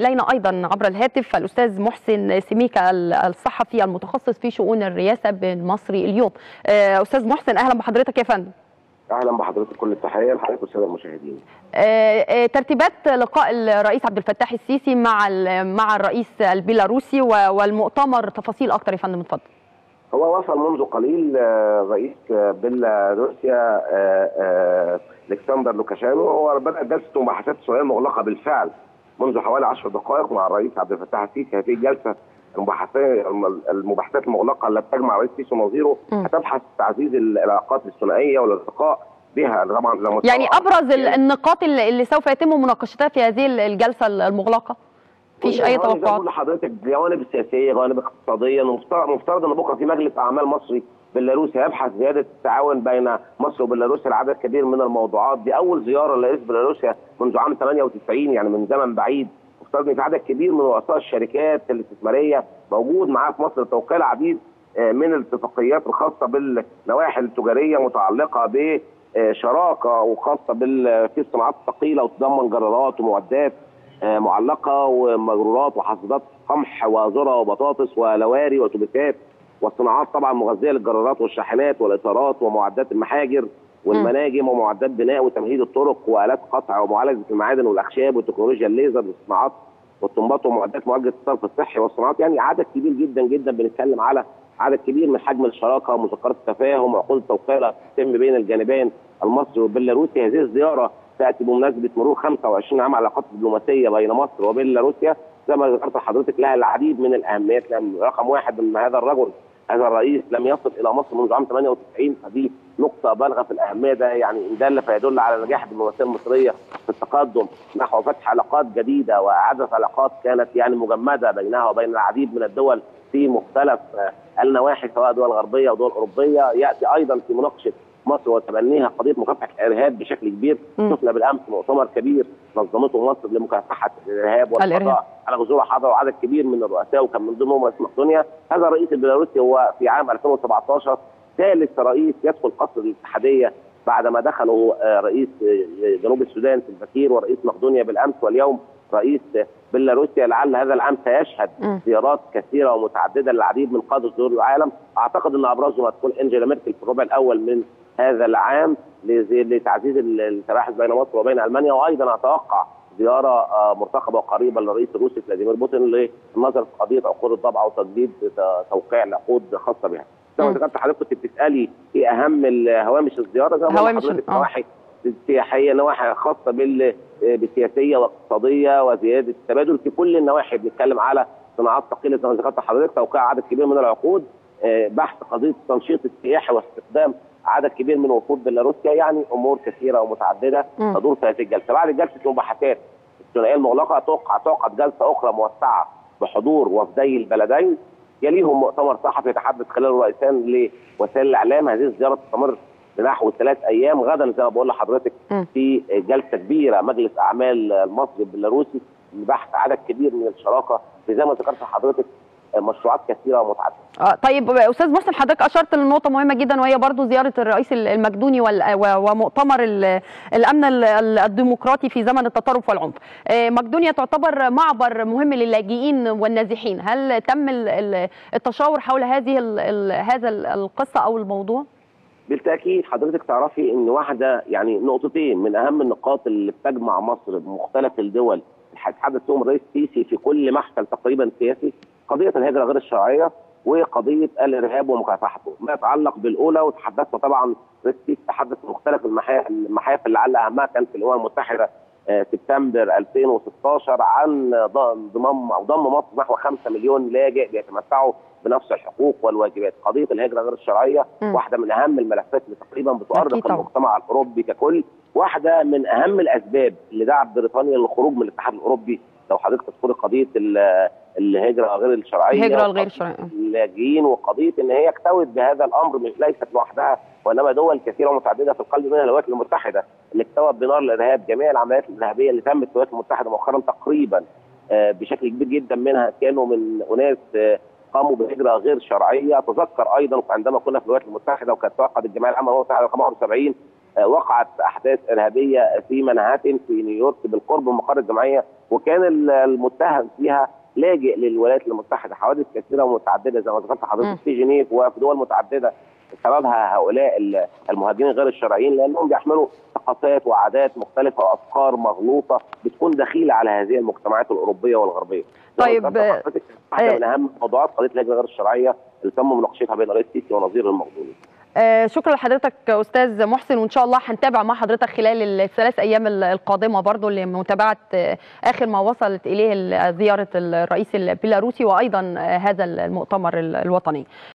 إلينا أيضا عبر الهاتف الأستاذ محسن سميكة الصحفي المتخصص في شؤون الرئاسة بالمصري اليوم. أستاذ محسن أهلا بحضرتك يا فندم. اهلا بحضرتك، كل التحيه لحضرتك والساده المشاهدين. ترتيبات لقاء الرئيس عبد الفتاح السيسي مع الرئيس البيلاروسي والمؤتمر، تفاصيل اكتر يا فندم اتفضل. هو وصل منذ قليل رئيس بيلاروسيا الكسندر لوكاشينو، هو بدأ جلسته مباحثات ثنائيه مغلقه بالفعل منذ حوالي 10 دقائق مع الرئيس عبد الفتاح السيسي. هذه الجلسه المباحثات المغلقه التي تجمع الرئيس السيسي ونظيره هتبحث تعزيز العلاقات الثنائيه والارتقاء بها. طبعا يعني ابرز النقاط اللي سوف يتم مناقشتها في هذه الجلسه المغلقه، مفيش اي توقعات لحضرتك؟ جوانب سياسيه، جوانب اقتصاديه. مفترض ان بكره في مجلس اعمال مصري بيلاروسي هيبحث زياده التعاون بين مصر وبيلاروسيا لعدد كبير من الموضوعات. دي اول زياره لرئيس بيلاروسيا منذ عام 98، يعني من زمن بعيد. مفترض ان في عدد كبير من رؤساء الشركات الاستثماريه موجود معاه في مصر لتوقيع العديد من الاتفاقيات الخاصه بالنواحي التجاريه متعلقه بشراكه، وخاصه في الصناعات الثقيله وتضمن جرارات ومعدات معلقه ومجرورات وحصادات قمح وذره وبطاطس ولواري واتوبيسات، والصناعات طبعا مغذيه للجرارات والشاحنات والاطارات ومعدات المحاجر والمناجم ومعدات بناء وتمهيد الطرق والات قطع ومعالجه المعادن والاخشاب وتكنولوجيا الليزر والصناعات والطنبات ومعدات معالجه الصرف الصحي والصناعات. يعني عدد كبير جدا جدا، بنتكلم على عدد كبير من حجم الشراكه ومذكرات التفاهم وعقود التوقيع تتم بين الجانبين المصري والبيلاروسي. هذه الزياره تاتي بمناسبه مرور 25 عام علاقات دبلوماسيه بين مصر وبيلاروسيا. زي ما ذكرت لحضرتك لها العديد من الاهميات. رقم واحد ان هذا الرئيس لم يصل الى مصر منذ عام 98، فدي نقطه بالغه في الاهميه. ده يعني ان دل فيدل على نجاح الدبلوماسيه المصريه في التقدم نحو فتح علاقات جديده واعاده علاقات كانت يعني مجمده بينها وبين العديد من الدول في مختلف النواحي، سواء دول غربيه ودول اوروبيه. ياتي ايضا في مناقشه مصر وتبنيها قضيه مكافحه الارهاب بشكل كبير. شفنا بالامس مؤتمر كبير نظمته مصر لمكافحه الارهاب والقضاء على جذور حضر وعدد كبير من الرؤساء، وكان من ضمنهم رئيس مقدونيا. هذا الرئيس البيلاروسي هو في عام 2017 ثالث رئيس يدخل قصر الاتحاديه بعدما دخله رئيس جنوب السودان البكير ورئيس مقدونيا بالامس، واليوم رئيس بيلاروسيا. لعل هذا العام سيشهد زيارات كثيره ومتعدده للعديد من قاده دول العالم. اعتقد ان ابرزهم هتكون انجيلا ميركل في الربع الاول من هذا العام لتعزيز التباحث بين مصر وبين المانيا، وايضا اتوقع زياره مرتقبه وقريبه للرئيس الروسي فلاديمير بوتين للنظر في قضيه عقود الضبع وتجديد توقيع العقود خاصه بها. زي ما ذكرت حضرتك كنت بتسالي ايه اهم هوامش الزياره. زي ما حضرتك نواحي سياحيه، نواحي خاصه بالسياسيه واقتصاديه وزياده التبادل في كل النواحي. بنتكلم على صناعات ثقيله زي ما ذكرت حضرتك، توقيع عدد كبير من العقود، بحث قضيه التنشيط السياحي واستخدام عدد كبير من وفود بيلاروسيا. يعني امور كثيره ومتعدده تدور في هذه الجلسه. بعد جلسه المباحثات الثنائيه المغلقه تعقد جلسه اخرى موسعه بحضور وفدي البلدين، يليهم مؤتمر صحفي يتحدث خلاله الرئيسان لوسائل الاعلام. هذه الزياره تستمر لنحو 3 ايام. غدا زي ما بقول لحضرتك في جلسه كبيره مجلس اعمال المصري البيلاروسي لبحث عدد كبير من الشراكه في زي ما ذكرت لحضرتك مشروعات كثيره ومتعدده. طيب استاذ محسن، حضرتك اشرت لنقطه مهمه جدا، وهي برضو زياره الرئيس المقدوني ومؤتمر الامن الديمقراطي في زمن التطرف والعنف. مقدونيا تعتبر معبر مهم للاجئين والنازحين، هل تم التشاور حول هذا القصه او الموضوع؟ بالتاكيد حضرتك تعرفي ان واحده يعني نقطتين من اهم النقاط اللي بتجمع مصر بمختلف الدول هيتحدث فيهم الرئيس السيسي في كل محفل تقريبا سياسي، قضيه الهجره غير الشرعيه وقضيه الارهاب ومكافحته. ما يتعلق بالاولى وتحدثنا طبعا الرئيس السيسي تحدث في مختلف المحافل، لعل اهمها كان في الامم المتحده سبتمبر 2016 عن ضم مصر نحو 5 مليون لاجئ بيتمتعوا بنفس الحقوق والواجبات. قضيه الهجره غير الشرعيه واحده من اهم الملفات اللي تقريبا بتؤرق المجتمع الاوروبي ككل، واحده من اهم الاسباب اللي دعت بريطانيا للخروج من الاتحاد الاوروبي. لو حضرتك تذكر قضيه الهجره غير الشرعيه، الهجره الغير شرعيه، اللاجئين، وقضيه ان هي اكتوت بهذا الامر ليست لوحدها، وانما دول كثيره ومتعدده في القلب منها الولايات المتحده اللي اكتوت بنار الارهاب جميع العمليات الارهابيه اللي تمت في الولايات المتحده مؤخرا تقريبا بشكل كبير جدا. منها كانوا من اناس قاموا بهجره غير شرعيه. اتذكر ايضا عندما كنا في الولايات المتحده وكانت تعقد الجمعيه العامه للامم المتحده رقم 71 وقعت احداث ارهابيه في منهاتن في نيويورك بالقرب من مقر الجمعيه وكان المتهم فيها لاجئ للولايات المتحده. حوادث كثيره ومتعدده زي ما ذكرت حضرتك في جنيف وفي دول متعدده سببها هؤلاء المهاجرين غير الشرعيين، لانهم بيحملوا ثقافات وعادات مختلفه وافكار مغلوطه بتكون دخيله على هذه المجتمعات الاوروبيه والغربيه. طيب واحده من اهم موضوعات قضيه الهجره غير الشرعيه اللي تم مناقشتها بين الرئيس السيسي ونظيره المغزوني. شكرا لحضرتك استاذ محسن، وان شاء الله هنتابع مع حضرتك خلال الثلاث ايام القادمه برضه لمتابعه اخر ما وصلت اليه زياره الرئيس البيلاروسي وايضا هذا المؤتمر الوطني.